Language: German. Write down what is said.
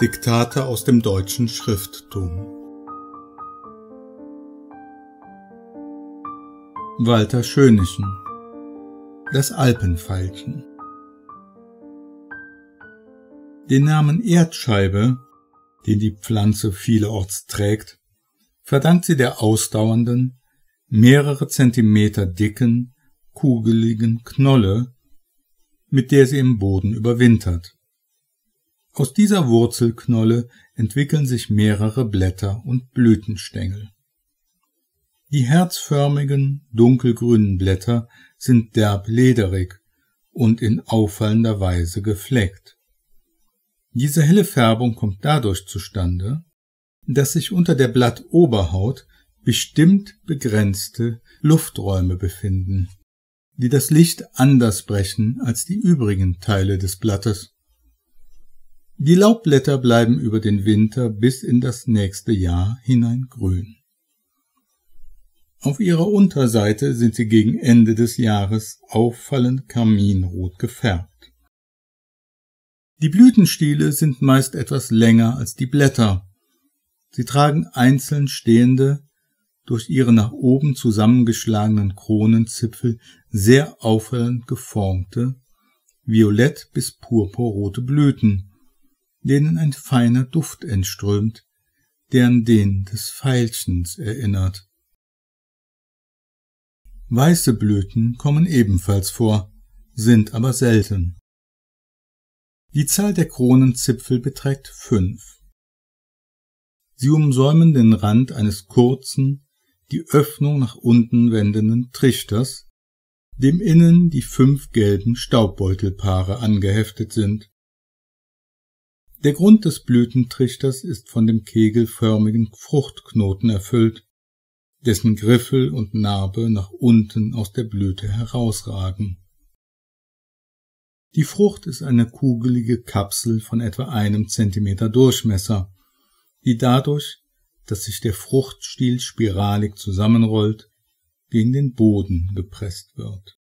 Diktate aus dem deutschen Schrifttum. Walter Schoenichen, Das Alpenveilchen. Den Namen Erdscheibe, den die Pflanze vielerorts trägt, verdankt sie der ausdauernden, mehrere Zentimeter dicken, kugeligen Knolle, mit der sie im Boden überwintert. Aus dieser Wurzelknolle entwickeln sich mehrere Blätter und Blütenstängel. Die herzförmigen, dunkelgrünen Blätter sind derb lederig und in auffallender Weise gefleckt. Diese helle Färbung kommt dadurch zustande, dass sich unter der Blattoberhaut bestimmt begrenzte Lufträume befinden, die das Licht anders brechen als die übrigen Teile des Blattes. Die Laubblätter bleiben über den Winter bis in das nächste Jahr hinein grün. Auf ihrer Unterseite sind sie gegen Ende des Jahres auffallend karminrot gefärbt. Die Blütenstiele sind meist etwas länger als die Blätter. Sie tragen einzeln stehende, durch ihre nach oben zusammengeschlagenen Kronenzipfel sehr auffallend geformte, violett bis purpurrote Blüten, denen ein feiner Duft entströmt, der an den des Veilchens erinnert. Weiße Blüten kommen ebenfalls vor, sind aber selten. Die Zahl der Kronenzipfel beträgt 5. Sie umsäumen den Rand eines kurzen, die Öffnung nach unten wendenden Trichters, dem innen die 5 gelben Staubbeutelpaare angeheftet sind. Der Grund des Blütentrichters ist von dem kegelförmigen Fruchtknoten erfüllt, dessen Griffel und Narbe nach unten aus der Blüte herausragen. Die Frucht ist eine kugelige Kapsel von etwa 1 Zentimeter Durchmesser, die dadurch, dass sich der Fruchtstiel spiralig zusammenrollt, gegen den Boden gepresst wird.